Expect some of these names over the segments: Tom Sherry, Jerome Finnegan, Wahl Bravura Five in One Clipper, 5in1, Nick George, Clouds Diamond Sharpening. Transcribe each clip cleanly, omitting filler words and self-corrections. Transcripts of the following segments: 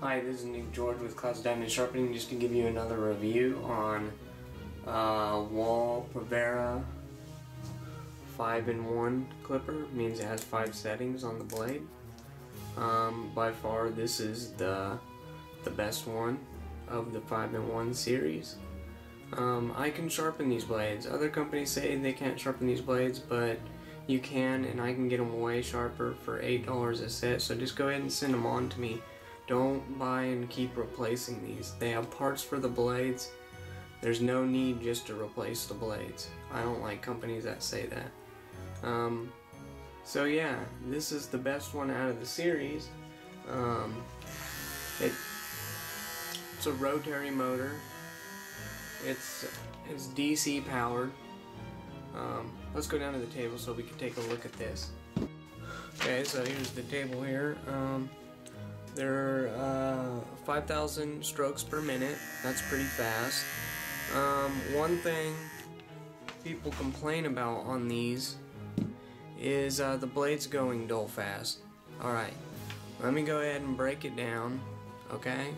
Hi, this is Nick George with Clouds Diamond Sharpening, just to give you another review on Wahl Bravura 5-in-1 Clipper. It means it has 5 settings on the blade. By far, this is the best one of the 5-in-1 series. I can sharpen these blades. Other companies say they can't sharpen these blades, but you can, and I can get them way sharper for $8 a set, so just go ahead and send them on to me. Don't buy and keep replacing these. They have parts for the blades. There's no need just to replace the blades. I don't like companies that say that. So yeah, this is the best one out of the series. It's a rotary motor. It's DC powered. Let's go down to the table so we can take a look at this. Okay, so here's the table here. They're 5,000 strokes per minute. That's pretty fast. One thing people complain about on these is the blades going dull fast. Alright, let me go ahead and break it down. Okay?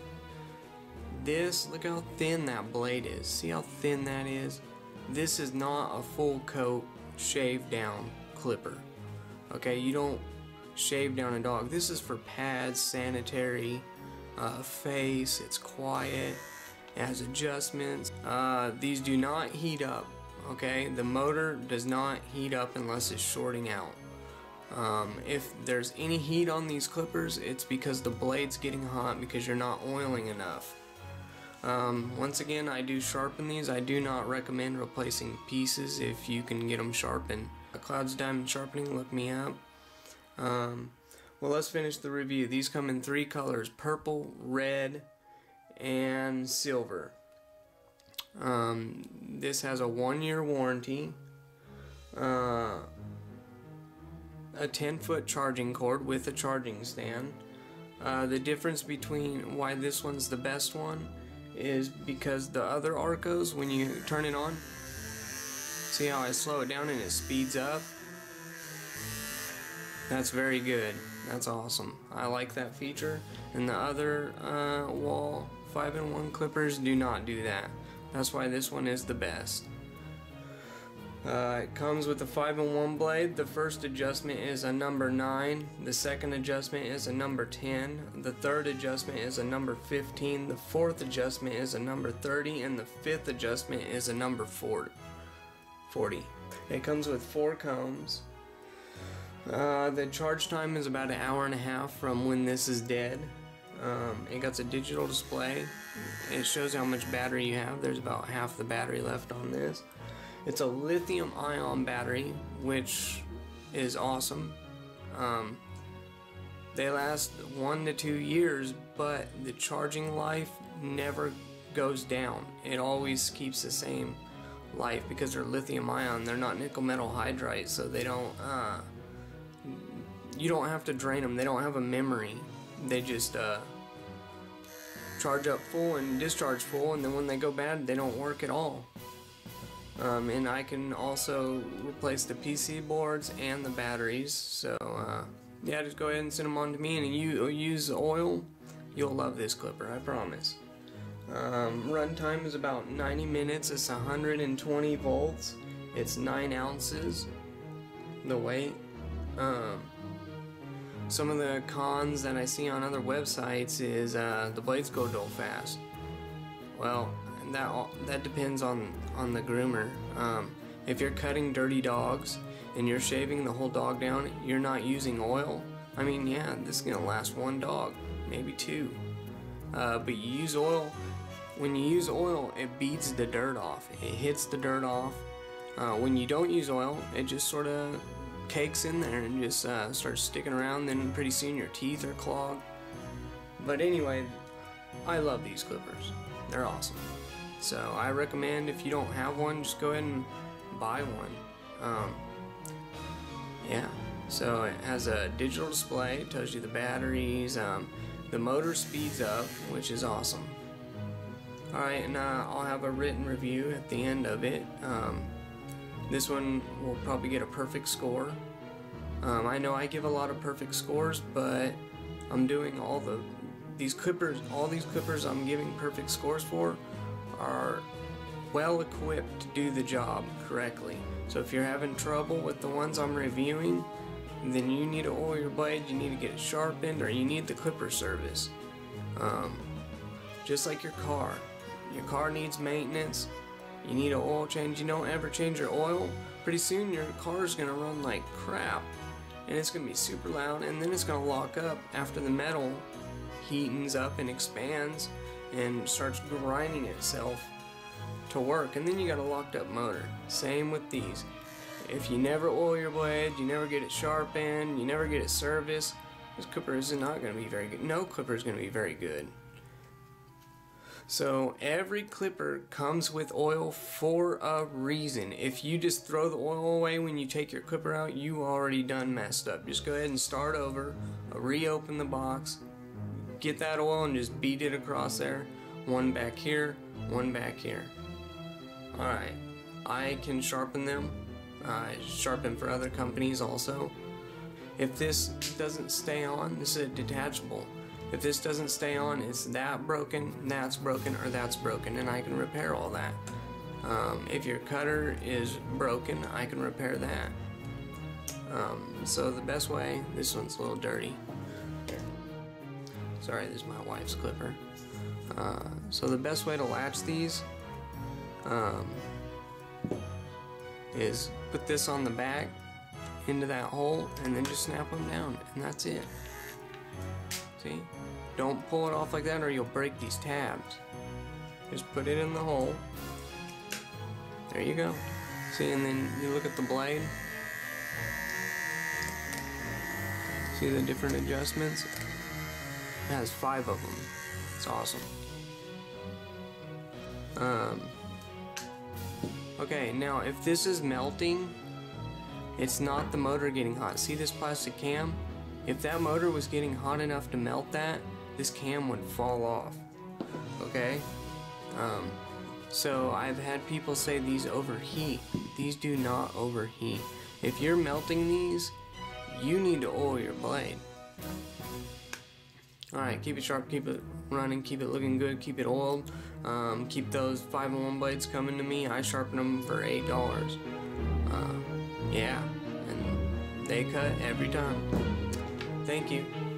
This, look how thin that blade is. See how thin that is? This is not a full coat shave down clipper. Okay, you don't shave down a dog. This is for pads, sanitary, face, it's quiet, it has adjustments. These do not heat up, okay? The motor does not heat up unless it's shorting out. If there's any heat on these clippers, it's because the blade's getting hot because you're not oiling enough. Once again, I do sharpen these. I do not recommend replacing pieces if you can get them sharpened. Clouds Diamond Sharpening, look me up. Well, let's finish the review. These come in 3 colors: purple, red, and silver. This has a 1-year warranty, a 10-foot charging cord with a charging stand. The difference between why this one's the best one is because the other Arcos, when you turn it on, see how I slow it down and it speeds up? That's very good. That's awesome. I like that feature. And the other Wahl 5-in-1 clippers do not do that. That's why this one is the best. It comes with a 5-in-1 blade. The first adjustment is a number 9. The second adjustment is a number 10. The third adjustment is a number 15. The fourth adjustment is a number 30. And the fifth adjustment is a number 40. It comes with 4 combs. The charge time is about 1.5 hours from when this is dead. It got a digital display. It shows how much battery you have. There's about half the battery left on this. It's a lithium ion battery, which is awesome. They last 1 to 2 years, but the charging life never goes down. It always keeps the same life because they're lithium ion. They're not nickel metal hydride, so they don't you don't have to drain them. They don't have a memory. They just charge up full and discharge full, and then when they go bad, they don't work at all. And I can also replace the PC boards and the batteries. So yeah, just go ahead and send them on to me, and you use the oil. You'll love this clipper, I promise. Run time is about 90 minutes. It's 120 volts. It's 9 ounces, the weight. Some of the cons that I see on other websites is the blades go dull fast. Well, that depends on the groomer. If you're cutting dirty dogs and you're shaving the whole dog down, you're not using oil. I mean, yeah, this is gonna last 1 dog, maybe 2. But you use oil. When you use oil, it beats the dirt off. It hits the dirt off. When you don't use oil, it just sort of cakes in there and just starts sticking around. Then pretty soon your teeth are clogged. But anyway, I love these clippers. They're awesome. So I recommend, if you don't have one, just go ahead and buy one. Yeah. So it has a digital display. It tells you the batteries. The motor speeds up, which is awesome. Alright, and I'll have a written review at the end of it. This one will probably get a perfect score. I know I give a lot of perfect scores, but I'm doing all the These clippers, all these clippers I'm giving perfect scores for, are well equipped to do the job correctly. So if you're having trouble with the ones I'm reviewing, then you need to oil your blade, you need to get it sharpened, or you need the clipper service. Just like your car needs maintenance, you need an oil change. You don't ever change your oil, pretty soon your car is going to run like crap, and it's going to be super loud, and then it's going to lock up after the metal heatens up and expands and starts grinding itself to work, and then you got a locked up motor. Same with these. If you never oil your blade, you never get it sharpened, you never get it serviced, this clipper is not going to be very good. No clipper is going to be very good. So every clipper comes with oil for a reason. If you just throw the oil away when you take your clipper out, you already done messed up. Just go ahead and start over, reopen the box, get that oil and just beat it across there. One back here, one back here. Alright, I can sharpen them. I sharpen for other companies also. If this doesn't stay on, this is a detachable. If this doesn't stay on, it's that broken, that's broken, or that's broken, and I can repair all that. If your cutter is broken, I can repair that. So the best way, this one's a little dirty. Sorry, this is my wife's clipper. So the best way to latch these is put this on the back into that hole and then just snap them down, and that's it. See? Don't pull it off like that or you'll break these tabs. Just put it in the hole. There you go. See, and then you look at the blade. See the different adjustments? It has 5 of them. It's awesome. Okay, now if this is melting, it's not the motor getting hot. See this plastic cam? If that motor was getting hot enough to melt that, this cam would fall off. Okay? So I've had people say these overheat. These do not overheat. If you're melting these, you need to oil your blade. Alright, keep it sharp, keep it running, keep it looking good, keep it oiled. Keep those 5-in-1 blades coming to me. I sharpen them for $8. Yeah, and they cut every time. Thank you.